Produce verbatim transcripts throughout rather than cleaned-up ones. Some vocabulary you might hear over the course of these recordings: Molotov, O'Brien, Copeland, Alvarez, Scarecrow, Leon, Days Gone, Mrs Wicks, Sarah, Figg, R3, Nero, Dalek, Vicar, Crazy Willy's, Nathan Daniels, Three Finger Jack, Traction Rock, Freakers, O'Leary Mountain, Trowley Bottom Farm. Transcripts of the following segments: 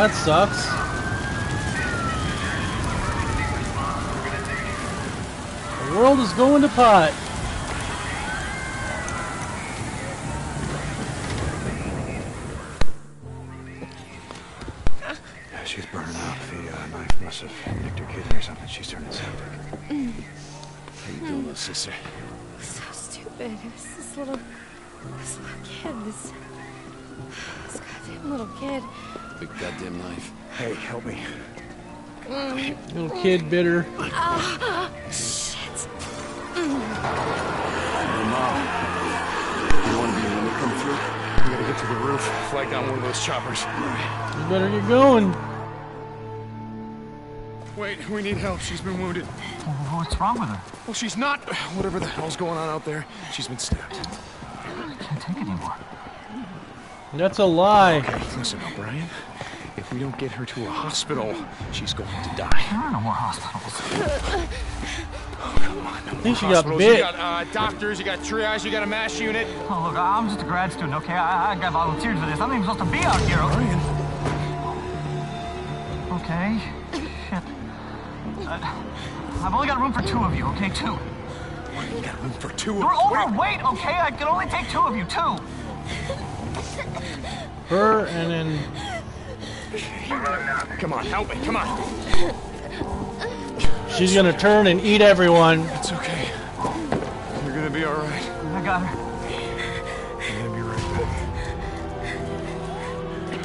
that sucks. The world is going to pot. Yeah, she's burning up. The uh, knife must have nicked her kidney or something. She's turning septic. Mm. How you doing, mm. sister? So stupid. It's this little, this little kid. This, this goddamn little kid. Big goddamn knife. Hey, help me. Mm. Little kid bitter. Oh, shit. Hey, Mom. You want to be when we come through? We gotta get to the roof. Fly down one of those choppers. You better get going. Wait, we need help. She's been wounded. What's wrong with her? Well, she's not... Whatever the hell's going on out there, she's been stabbed. I can't take anymore. That's a lie. Okay, listen, O'Brien. If we don't get her to a hospital, she's going to die. There are no more hospitals. Oh, come on. No I think she hospitals. got bit. You got uh, doctors, you got triage, you got a mass unit. Oh, look, I'm just a grad student, okay? I, I got volunteered for this. I'm not even supposed to be out here, okay? Okay. Shit. Uh, I've only got room for two of you, okay? Two. What? You got room for two of you? You're overweight, okay? I can only take two of you, two. Her and then... Come on, help me, come on. She's gonna turn and eat everyone. It's okay. You're gonna be alright. I got her. I'm gonna be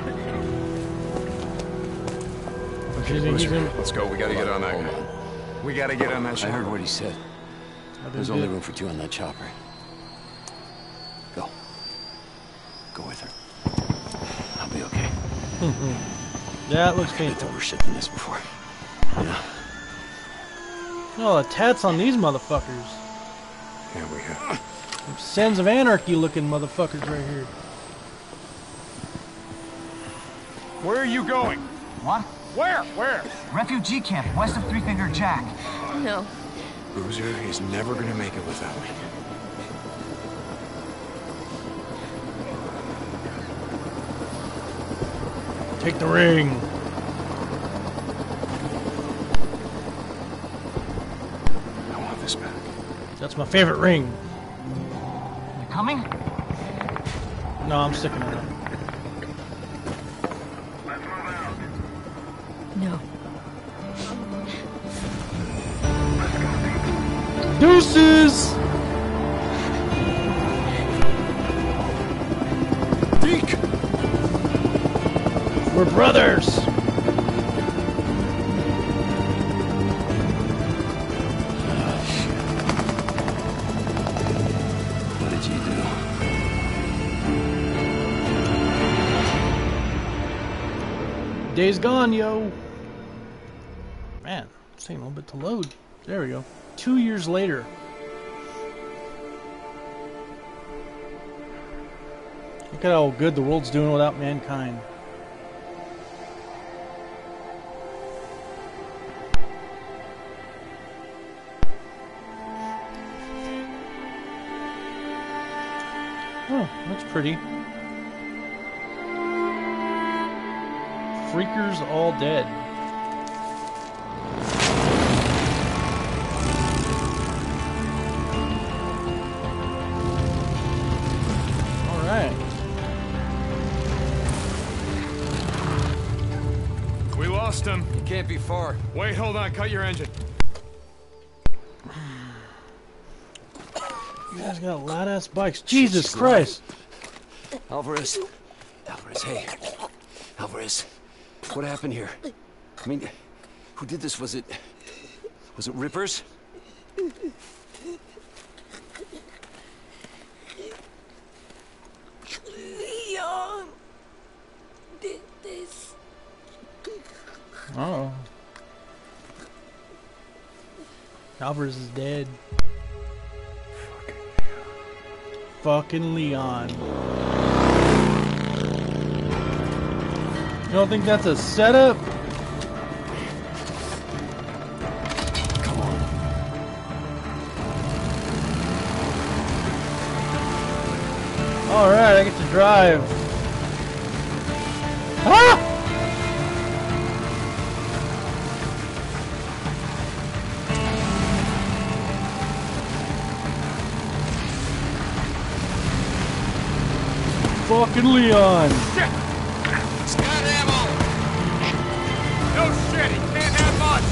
right back. Okay, loser, let's go. We gotta get on that guy. We gotta get on that chopper. I heard what he said. There's only room for two on that chopper. Go. Go with her. I'll be okay. That looks painful. I've never seen this before. Yeah. Oh, the tats on these motherfuckers. Yeah, we have. Them Sons of Anarchy looking motherfuckers right here. Where are you going? What? Where? Where? Refugee camp west of Three Finger Jack. No. Loser is never gonna make it without me. Take the ring. I want this back. That's my favorite ring. You coming? No, I'm sticking around. No. Deuces! Deke! We're brothers! Oh, shit. What did you do? Days gone, yo! Man, it's taking a little bit to load. There we go. Two years later. Look at how good the world's doing without mankind. Oh, that's pretty. Freakers all dead. Him. It can't be far. Wait, hold on. Cut your engine. You guys got loud-ass bikes. Jesus Christ. Alvarez. Alvarez, hey. Alvarez. What happened here? I mean, who did this? Was it... Was it Rippers? Leon did this. Uh-oh. Alvarez is dead. Fucking Leon. Fucking Leon. You don't think that's a setup? Come on. Alright, I get to drive. Ah! fucking Leon. Shit! He's got ammo. No shit, he can't have much.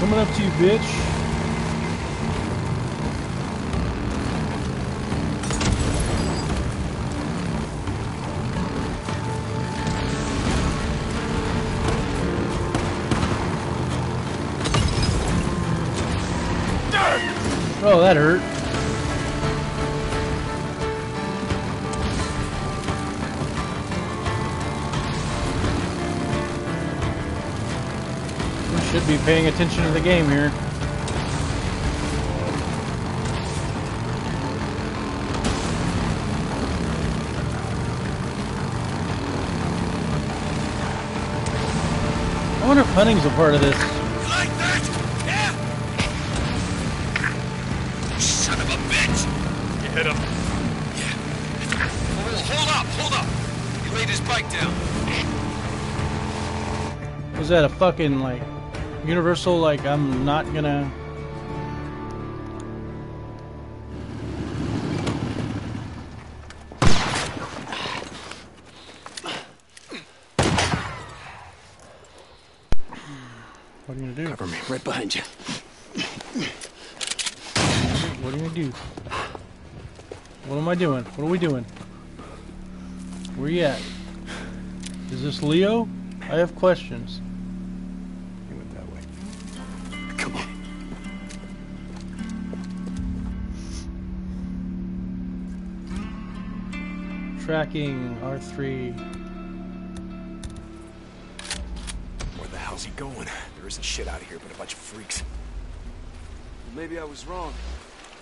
Coming up to you, bitch. Oh, that hurt. I should be paying attention to the game here. I wonder if hunting's a part of this. Was that a fucking like universal like I'm not gonna what are you gonna do? Cover me, right behind you. What are you gonna do? What am I doing? What are we doing? Where you at? Is this Leo? I have questions. Tracking R three. Where the hell's he going? There isn't shit out of here but a bunch of freaks. Maybe I was wrong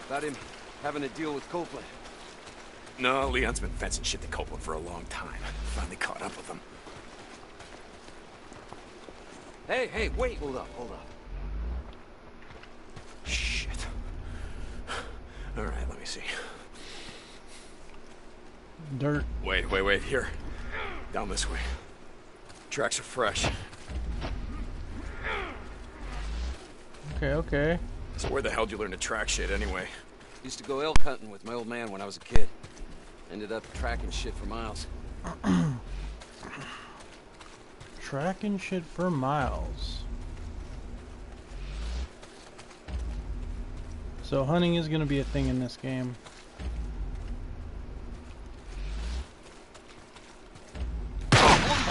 about him having to deal with Copeland. No, Leon's been fencing shit to Copeland for a long time. Finally caught up with him. Hey, hey, wait! Hold up, hold up. Shit. Alright, let me see. Dirt. Wait, wait, wait, here. Down this way. Tracks are fresh. Okay, okay. So where the hell did you learn to track shit anyway? Used to go elk hunting with my old man when I was a kid. Ended up tracking shit for miles. Tracking shit for miles. So hunting is gonna be a thing in this game.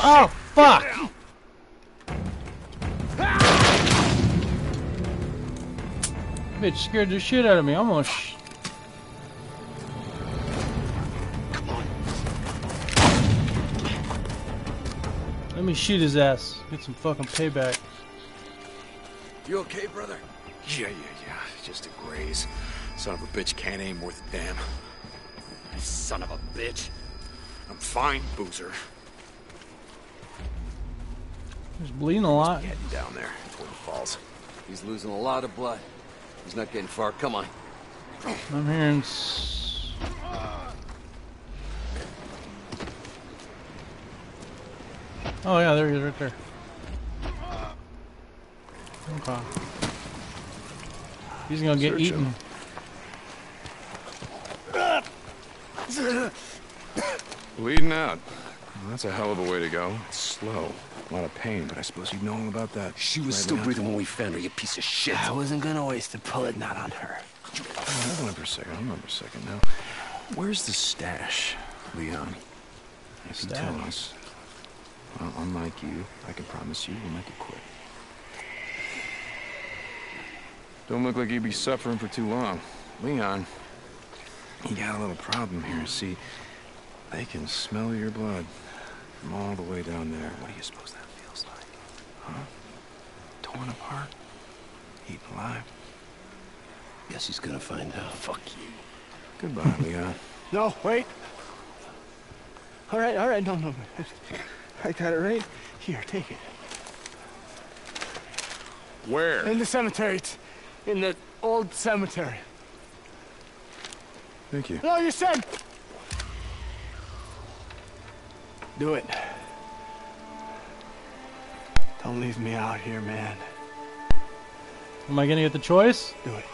Oh, fuck! Bitch scared the shit out of me. Almost. Sh Come on. Let me shoot his ass. Get some fucking payback. You okay, brother? Yeah, yeah, yeah. Just a graze. Son of a bitch can't aim worth a damn. Son of a bitch. I'm fine, boozer. He's bleeding a lot. He's getting down there before he falls. He's losing a lot of blood. He's not getting far. Come on. I'm hearing. S oh yeah, there he is, right there. Okay. He's gonna get Search eaten. Him. Bleeding out. Well, that's a hell of a way to go. It's slow. A lot of pain, but I suppose you'd know all about that. She was right still breathing when we found her, you piece of shit. I wasn't gonna waste the bullet, not on her. I remember a second, I remember a second now. Where's the stash, Leon? You can tell us. Well, unlike you, I can promise you we'll make it quick. Don't look like you'd be suffering for too long. Leon, you got a little problem here, see? They can smell your blood from all the way down there. What do you suppose that feels like? Huh? Torn apart? Eaten alive? Guess he's gonna find out. Fuck you. Goodbye, Leon. No, wait. All right, all right. No, no. I got it right. Here, take it. Where? In the cemetery. It's in the old cemetery. Thank you. No, you said... Do it. Don't leave me out here, man. Am I gonna get the choice? Do it.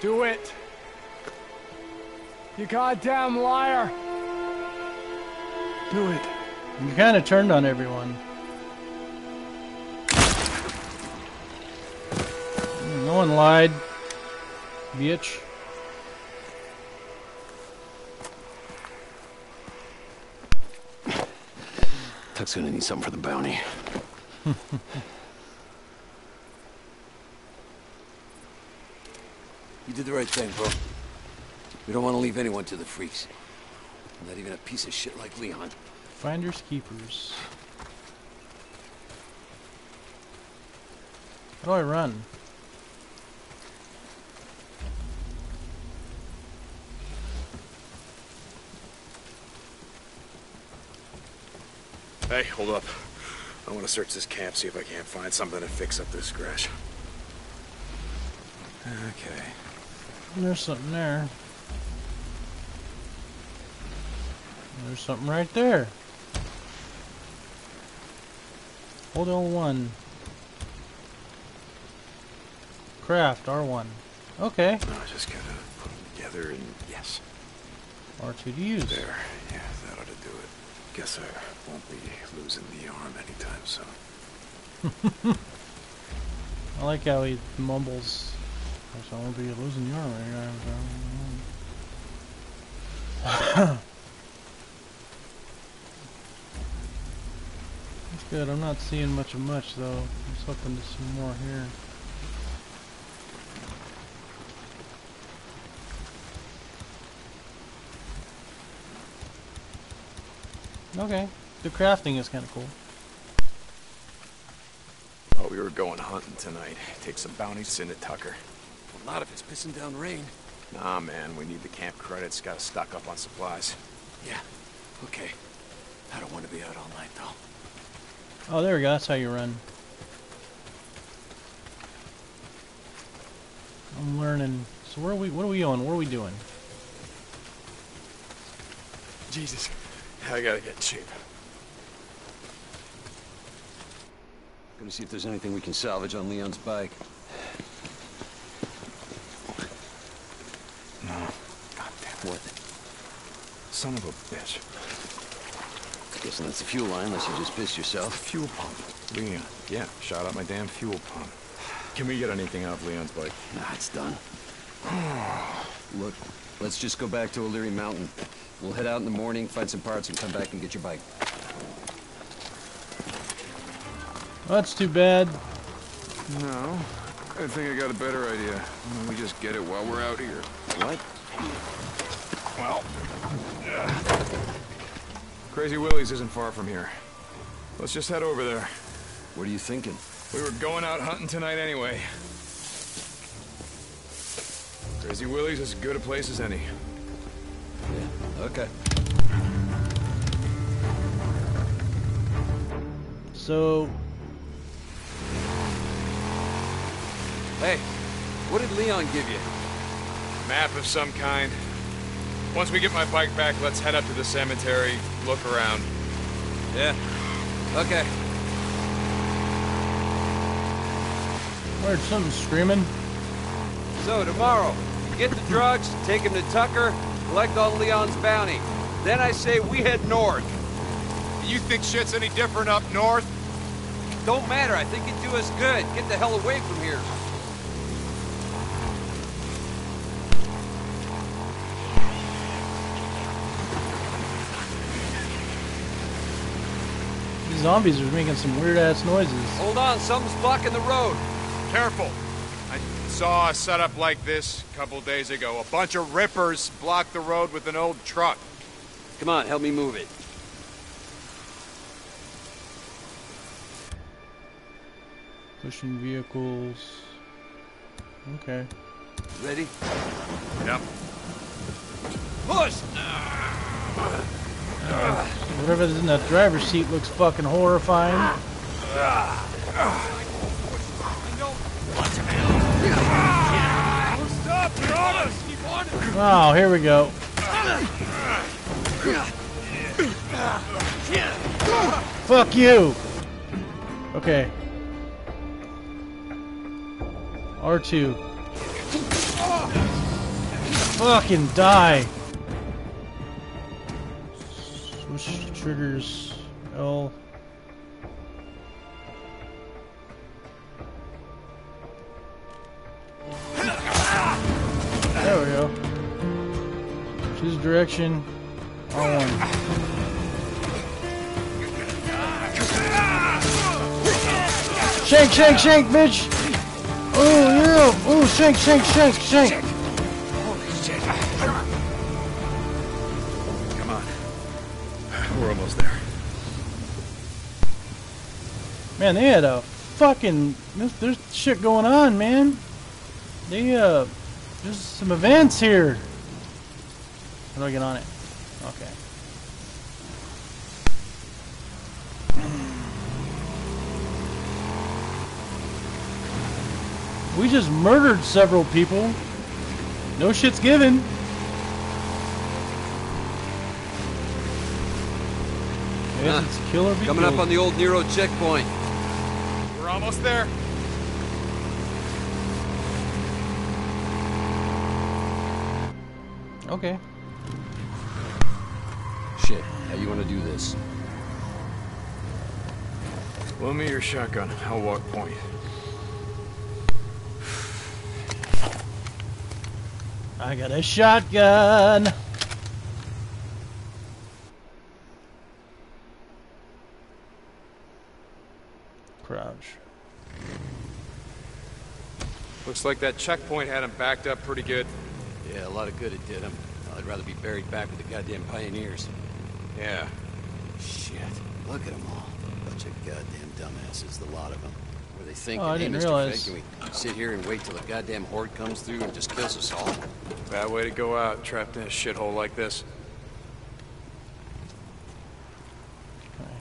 Do it. You goddamn liar. Do it. You kind of turned on everyone. No one lied, bitch. Tuck's gonna need something for the bounty. You did the right thing, bro. We don't want to leave anyone to the freaks. Not even a piece of shit like Leon. Finders keepers. How do I run? Hey, hold up. I want to search this camp, see if I can't find something to fix up this scratch. Okay. There's something there. There's something right there. Hold on one. Craft, R one. Okay. No, I just gotta put them together and yes. R two to use. There, yeah, that ought to do it. Guess I won't be losing the arm anytime soon. I like how he mumbles. Guess I won't be losing the arm anytime soon. Good, I'm not seeing much of much though. I'm just hoping to see more here. Okay, the crafting is kind of cool. Oh, we were going hunting tonight. Take some bounties, send to Tucker. Well, not if it's pissing down rain. Nah, man, we need the camp credits. Gotta stock up on supplies. Yeah, okay. I don't want to be out all night though. Oh, there we go. That's how you run. I'm learning. So where are we? What are we on? What are we doing? Jesus, I gotta get in shape. Gonna see if there's anything we can salvage on Leon's bike. No. God damn it. What? Son of a bitch. Guessing that's the fuel line, unless you just pissed yourself. Fuel pump. Leon. Yeah, shot out my damn fuel pump. Can we get anything off Leon's bike? Nah, it's done. Look, let's just go back to O'Leary Mountain. We'll head out in the morning, find some parts, and come back and get your bike. Well, that's too bad. No. I think I got a better idea. Why don't we just get it while we're out here? What? Well... Uh. Crazy Willy's isn't far from here. Let's just head over there. What are you thinking? We were going out hunting tonight anyway. Crazy Willy's is as good a place as any. Yeah, okay. So... Hey, what did Leon give you? A map of some kind. Once we get my bike back, let's head up to the cemetery, look around. Yeah. Okay. I heard something screaming. So, tomorrow, get the drugs, take him to Tucker, collect all Leon's bounty. Then I say we head north. You think shit's any different up north? Don't matter, I think it'd do us good. Get the hell away from here. Zombies are making some weird ass noises. Hold on, something's blocking the road. Careful. I saw a setup like this a couple days ago. A bunch of rippers blocked the road with an old truck. Come on, help me move it. Pushing vehicles. Okay. Ready? Yep. Push! Uh, Whatever's in that driver's seat looks fucking horrifying. Oh, here we go. Fuck you! Okay. R two. Fucking die! Switch triggers. L. There we go. Choose direction. R one. Shake, shake, shake, bitch! Oh, yeah! Oh, shake, shake, shake, shake! Holy shit! Come on. We're almost there. Man, they had a fucking... There's shit going on, man. They, uh... There's some events here. How do I get on it? Okay. We just murdered several people. No shit's given. Huh. It's killer be coming killed. Up on the old Nero checkpoint. We're almost there. Okay. Shit, how you want to do this? Loan me your shotgun. I'll walk point. I got a shotgun. Crouch. Looks like that checkpoint had him backed up pretty good. Yeah, a lot of good it did him. I'd rather be buried back with the goddamn pioneers. Yeah. Shit. Look at them all. Bunch of goddamn dumbasses, the lot of them. Where they think, oh, that, hey, Mister Figg, can we sit here and wait till the goddamn horde comes through and just kills us all? Bad way to go out, trapped in a shithole like this. Okay.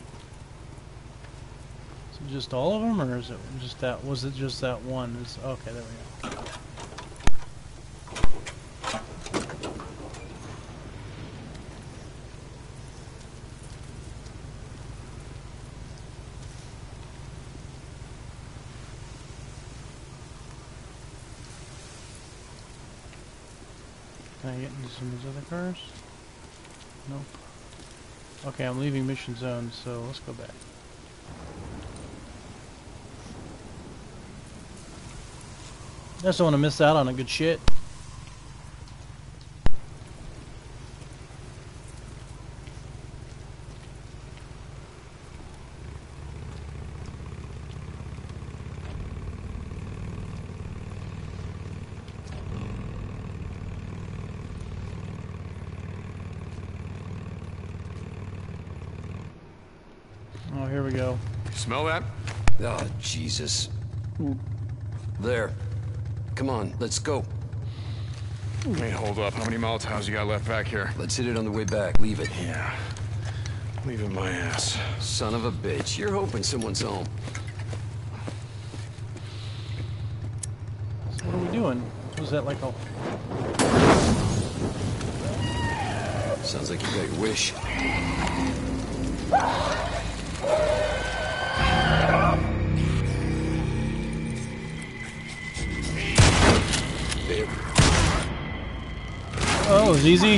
Is it just all of them, or is it just that? Was it just that one? It's, okay, there we go. Can I get into some of these other cars? Nope. Okay, I'm leaving mission zone, so let's go back. I just don't want to miss out on a good shit. Smell that? Oh, Jesus. There. Come on, let's go. Hey, hold up. How many Molotovs you got left back here? Let's hit it on the way back. Leave it. Yeah. Leaving my ass. Son of a bitch. You're hoping someone's home. So what are we doing? Was that like a... Sounds like you got your wish. Oh, it was easy.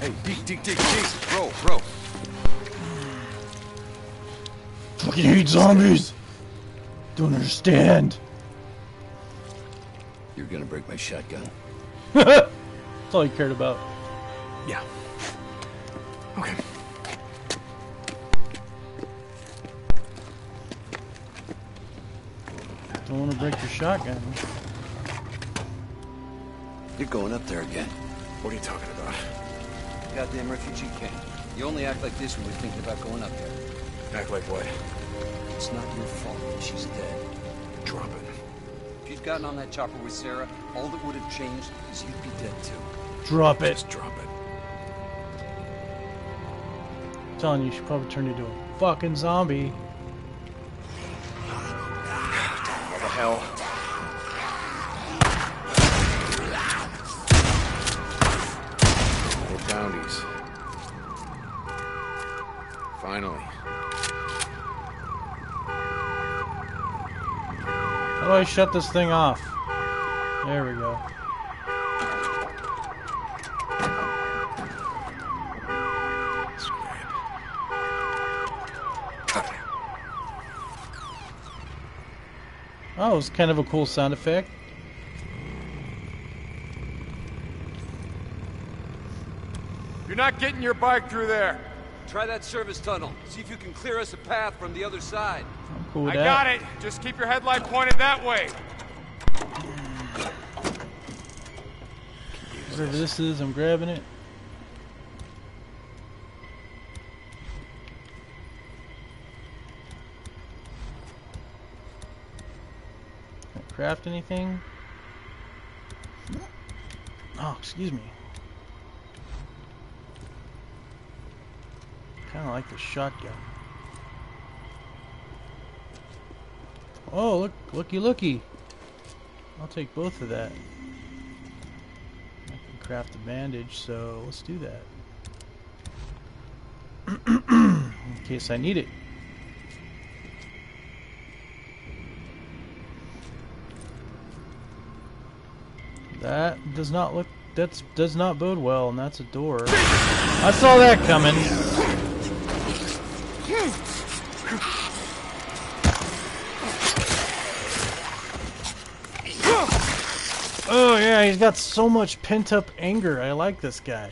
Hey, dig, dig, dig, dig. Bro, bro. Fucking hate zombies. Don't understand. You're gonna break my shotgun. That's all you cared about. Yeah. Okay. Don't want to break your shotgun. You're going up there again. What are you talking about? Goddamn refugee camp. You only act like this when we're thinking about going up there. Act like what? It's not your fault that she's dead. Drop it. If you'd gotten on that chopper with Sarah, all that would have changed is you'd be dead too. Drop it. Just drop it. I'm telling you, you should probably turn into a fucking zombie. What the hell? Finally. How do I shut this thing off? There we go. Oh, it's kind of a cool sound effect. You're not getting your bike through there. Try that service tunnel. See if you can clear us a path from the other side. I'm cool with that. I got it. Just keep your headlight pointed that way. Whatever this is, I'm grabbing it. Craft anything? Oh, excuse me. Kind of like the shotgun. Oh, look, looky, looky! I'll take both of that. I can craft a bandage, so let's do that in case I need it. That does not look. That does not bode well, and that's a door. I saw that coming. Oh yeah, he's got so much pent-up anger. I like this guy.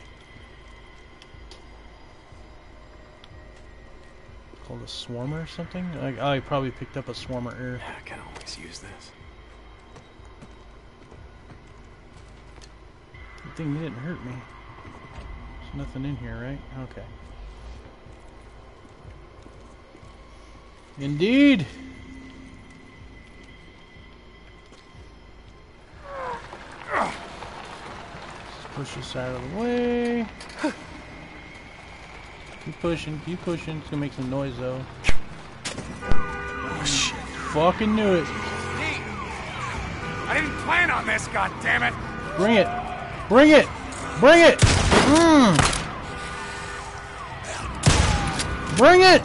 Called a swarmer or something. Like, oh, he probably picked up a swarmer ear. I can always use this. Thing didn't hurt me. There's nothing in here, right? Okay. Indeed. Let's push this out of the way. Keep pushing, keep pushing. It's gonna make some noise though. Oh shit! Fucking knew it. I didn't plan on this. God damn it! Bring it. Bring it! Bring it! Mm. Bring it!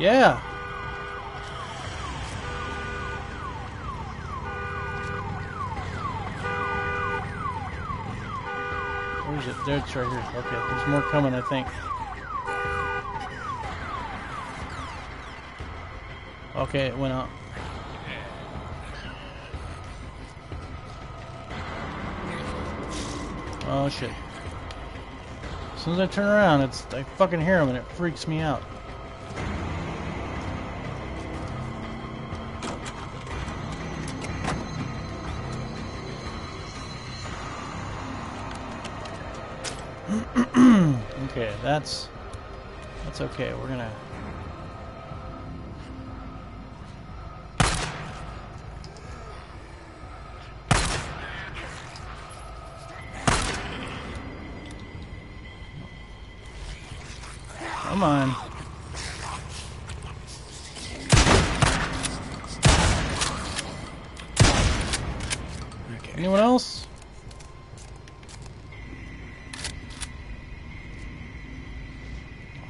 Yeah. Where's it? There, it's right here. Okay, there's more coming, I think. Okay, it went out. Oh shit. As soon as I turn around, it's I fucking hear him and it freaks me out. Okay, that's that's okay. We're gonna Come on. Okay. Anyone else?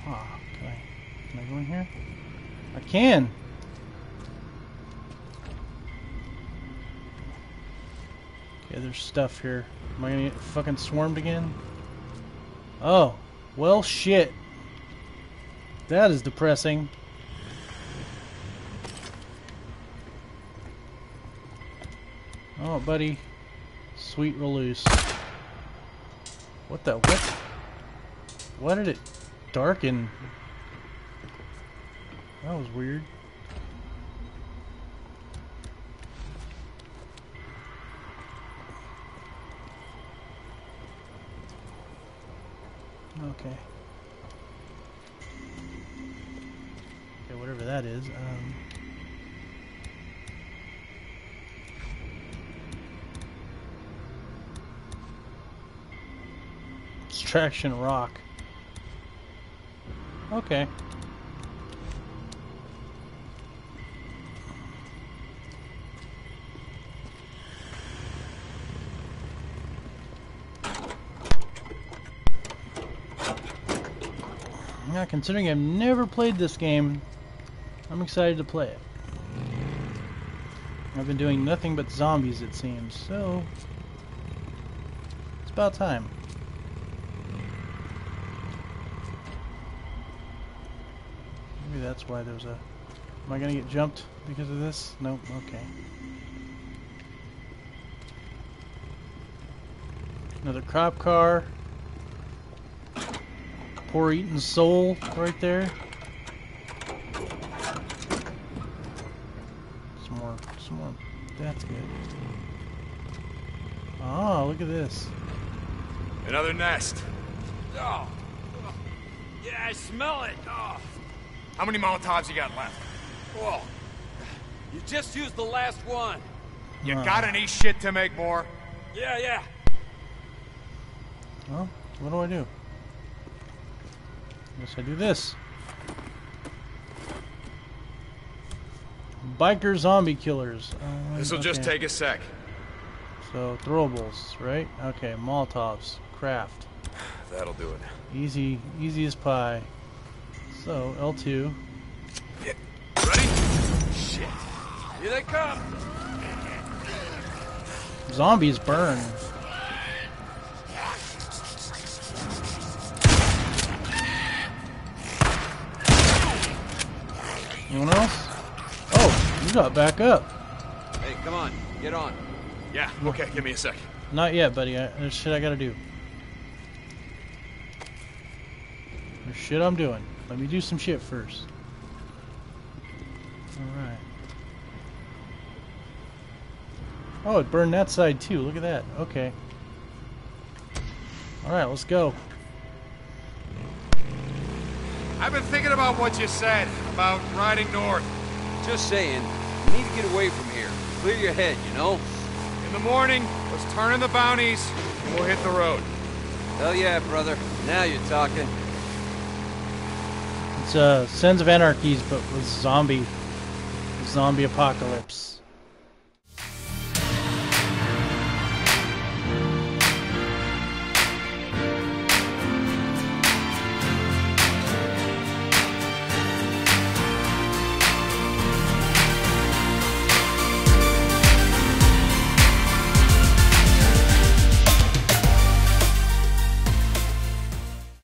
Oh, can I, can I go in here? I can. Okay, there's stuff here. Am I gonna get fucking swarmed again? Oh, well, shit. That is depressing. Oh, buddy. Sweet release. What the what? Why did it darken? That was weird. Okay. Whatever that is. Um, it's Traction Rock. Okay. Yeah, considering I've never played this game, I'm excited to play it. I've been doing nothing but zombies, it seems, so it's about time. Maybe that's why there's a... Am I gonna get jumped because of this? Nope, okay. Another cop car. Poor eaten soul right there. Some more, some more. That's good. Oh, look at this. Another nest. Oh. Yeah, I smell it. Oh. How many Molotovs you got left? Whoa. You just used the last one. You uh. got any shit to make more? Yeah, yeah. Well, what do I do? I guess I do this. Biker zombie killers. Uh, This'll okay. just take a sec. So, throwables, right? Okay, Molotovs. Craft. That'll do it. Easy, easy as pie. So, L two. Yeah. Ready? Shit. Here they come! Zombies burn. Anyone else? Oh, you got back up. Hey, come on. Get on. Yeah, okay, give me a sec. Not yet, buddy. I, there's shit I gotta do. There's shit I'm doing. Let me do some shit first. Alright. Oh, it burned that side too. Look at that. Okay. Alright, let's go. I've been thinking about what you said about riding north. Just saying, you need to get away from here. Clear your head, you know? In the morning, let's turn in the bounties, and we'll hit the road. Hell yeah, brother. Now you're talking. It's uh, Sons of Anarchy's, but with zombie. Zombie apocalypse.